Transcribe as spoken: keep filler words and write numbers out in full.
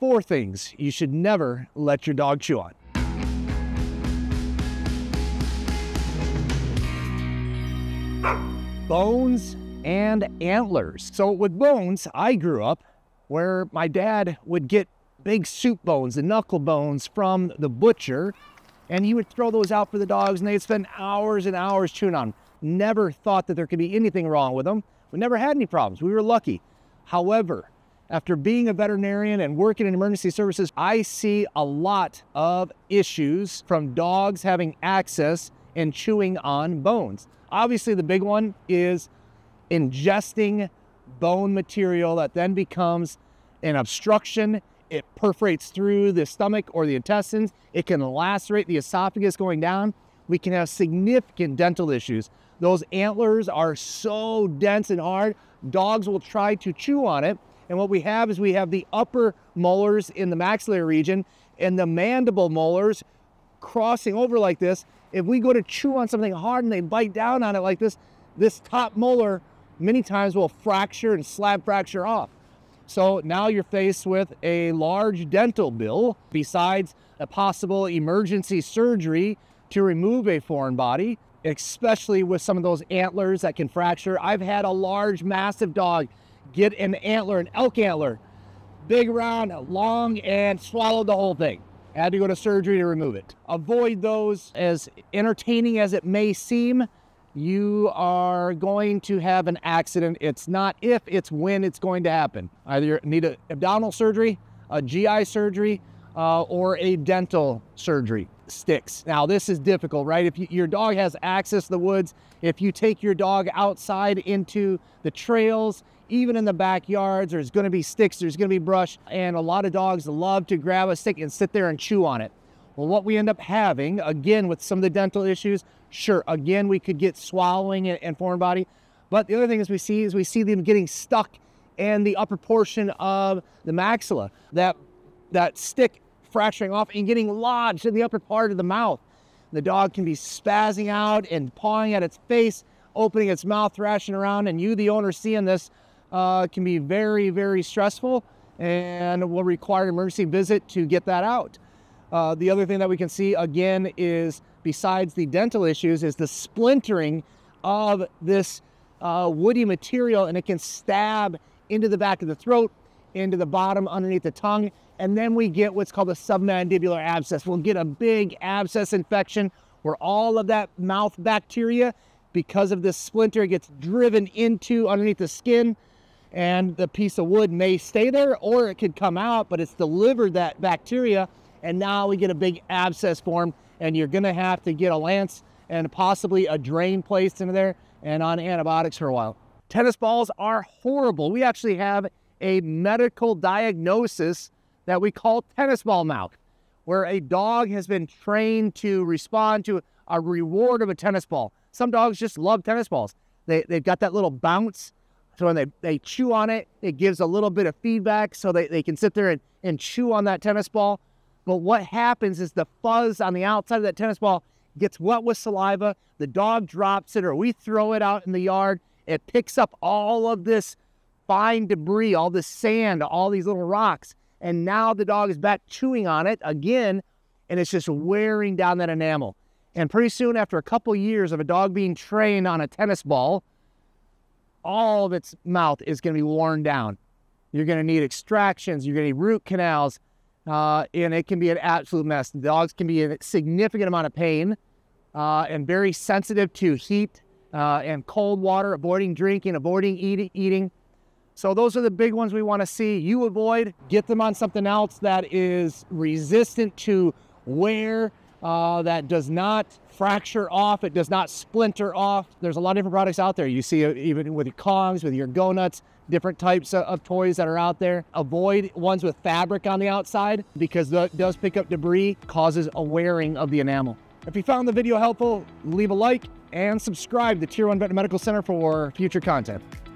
Four things you should never let your dog chew on. Bones and antlers. So with bones, I grew up where my dad would get big soup bones and knuckle bones from the butcher, and he would throw those out for the dogs, and they'd spend hours and hours chewing on them. Never thought that there could be anything wrong with them. We never had any problems. We were lucky. However, after being a veterinarian and working in emergency services, I see a lot of issues from dogs having access and chewing on bones. Obviously, the big one is ingesting bone material that then becomes an obstruction. It perforates through the stomach or the intestines. It can lacerate the esophagus going down. We can have significant dental issues. Those antlers are so dense and hard, dogs will try to chew on it. And what we have is we have the upper molars in the maxillary region and the mandible molars crossing over like this. If we go to chew on something hard and they bite down on it like this, this top molar many times will fracture and slab fracture off. So now you're faced with a large dental bill besides a possible emergency surgery to remove a foreign body, especially with some of those antlers that can fracture. I've had a large, massive dog get an antler, an elk antler, big, round, long, and swallowed the whole thing. Had to go to surgery to remove it. Avoid those. As entertaining as it may seem, you are going to have an accident. It's not if, it's when it's going to happen. Either you need an abdominal surgery, a G I surgery, uh, or a dental surgery. Sticks. Now this is difficult, right? If you, your dog has access to the woods, if you take your dog outside into the trails, even in the backyards, there's going to be sticks, there's going to be brush, and a lot of dogs love to grab a stick and sit there and chew on it. Well, what we end up having, again, with some of the dental issues, sure, again, we could get swallowing and, and foreign body, but the other thing is we see is we see them getting stuck in the upper portion of the maxilla, that, that stick fracturing off and getting lodged in the upper part of the mouth. The dog can be spazzing out and pawing at its face, opening its mouth, thrashing around, and you, the owner, seeing this, Uh, can be very, very stressful and will require an emergency visit to get that out. Uh, the other thing that we can see, again, is besides the dental issues is the splintering of this uh, woody material, and it can stab into the back of the throat, into the bottom underneath the tongue, and then we get what's called a submandibular abscess. We'll get a big abscess infection where all of that mouth bacteria, because of this splinter, gets driven into underneath the skin, and the piece of wood may stay there or it could come out, but it's delivered that bacteria, and now we get a big abscess form, and you're gonna have to get a lance and possibly a drain placed in there and on antibiotics for a while. Tennis balls are horrible. We actually have a medical diagnosis that we call tennis ball mouth, where a dog has been trained to respond to a reward of a tennis ball. Some dogs just love tennis balls. They, they've got that little bounce. So when they, they chew on it, it gives a little bit of feedback, so they, they can sit there and, and chew on that tennis ball. But what happens is the fuzz on the outside of that tennis ball gets wet with saliva, the dog drops it, or we throw it out in the yard. It picks up all of this fine debris, all this sand, all these little rocks, and now the dog is back chewing on it again, and it's just wearing down that enamel. And pretty soon, after a couple years of a dog being trained on a tennis ball, all of its mouth is going to be worn down. You're going to need extractions. You're going to need root canals. Uh, and it can be an absolute mess. The dogs can be in a significant amount of pain uh, and very sensitive to heat uh, and cold water, avoiding drinking, avoiding eat eating. So those are the big ones we want to see you avoid. Get them on something else that is resistant to wear, Uh, that does not fracture off, it does not splinter off. There's a lot of different products out there. You see uh, even with your Kongs, with your GoughNuts, different types of, of toys that are out there. Avoid ones with fabric on the outside, because that does pick up debris, causes a wearing of the enamel. If you found the video helpful, leave a like and subscribe to Tier one Veterinary Medical Center for future content.